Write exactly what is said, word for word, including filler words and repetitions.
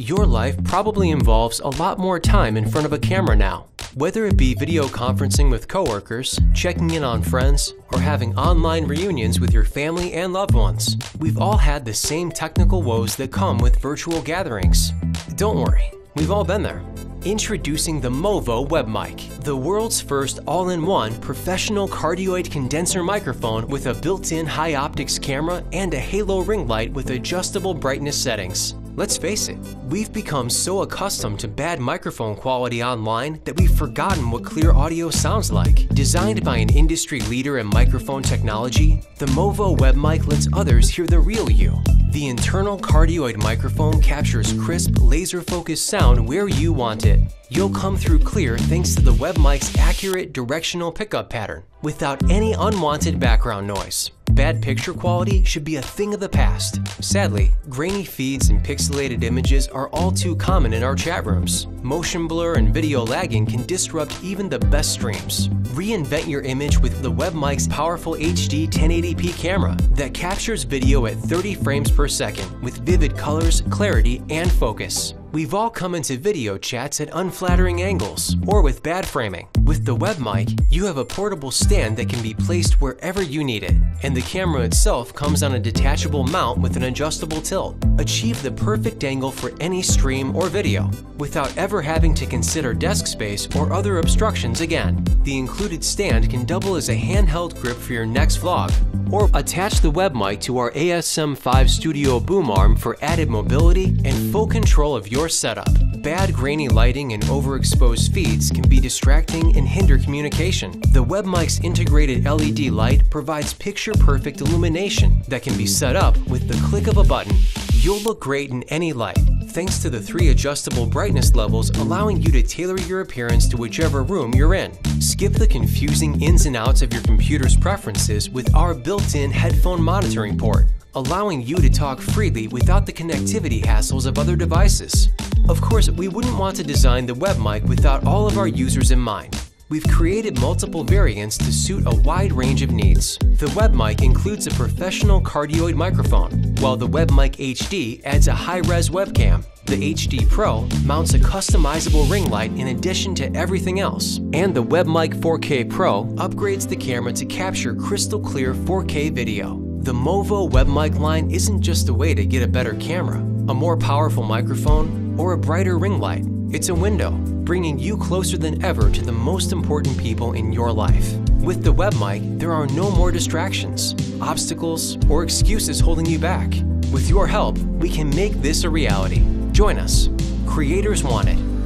Your life probably involves a lot more time in front of a camera now. Whether it be video conferencing with coworkers, checking in on friends, or having online reunions with your family and loved ones, we've all had the same technical woes that come with virtual gatherings. Don't worry, we've all been there. Introducing the Movo WebMic, the world's first all-in-one professional cardioid condenser microphone with a built-in high optics camera and a halo ring light with adjustable brightness settings. Let's face it, we've become so accustomed to bad microphone quality online that we've forgotten what clear audio sounds like. Designed by an industry leader in microphone technology, the Movo WebMic lets others hear the real you. The internal cardioid microphone captures crisp, laser-focused sound where you want it. You'll come through clear thanks to the WebMic's accurate directional pickup pattern, without any unwanted background noise. Bad picture quality should be a thing of the past. Sadly, grainy feeds and pixelated images are all too common in our chat rooms. Motion blur and video lagging can disrupt even the best streams. Reinvent your image with the WebMic's powerful H D ten eighty p camera that captures video at thirty frames per second with vivid colors, clarity, and focus. We've all come into video chats at unflattering angles or with bad framing. With the WebMic, you have a portable stand that can be placed wherever you need it, and the camera itself comes on a detachable mount with an adjustable tilt. Achieve the perfect angle for any stream or video without ever having to consider desk space or other obstructions again. The included stand can double as a handheld grip for your next vlog, or attach the WebMic to our A S M five Studio boom arm for added mobility and full control of your setup. Bad grainy lighting and overexposed feeds can be distracting and hinder communication. The WebMic's integrated L E D light provides picture-perfect illumination that can be set up with the click of a button. You'll look great in any light, thanks to the three adjustable brightness levels allowing you to tailor your appearance to whichever room you're in. Skip the confusing ins and outs of your computer's preferences with our built-in headphone monitoring port, allowing you to talk freely without the connectivity hassles of other devices. Of course, we wouldn't want to design the WebMic without all of our users in mind. We've created multiple variants to suit a wide range of needs. The WebMic includes a professional cardioid microphone, while the WebMic H D adds a high-res webcam. The H D Pro mounts a customizable ring light in addition to everything else, and the WebMic four K Pro upgrades the camera to capture crystal-clear four K video. The Movo WebMic line isn't just a way to get a better camera, a more powerful microphone, or a brighter ring light. It's a window, bringing you closer than ever to the most important people in your life. With the WebMic, there are no more distractions, obstacles, or excuses holding you back. With your help, we can make this a reality. Join us. Creators want it.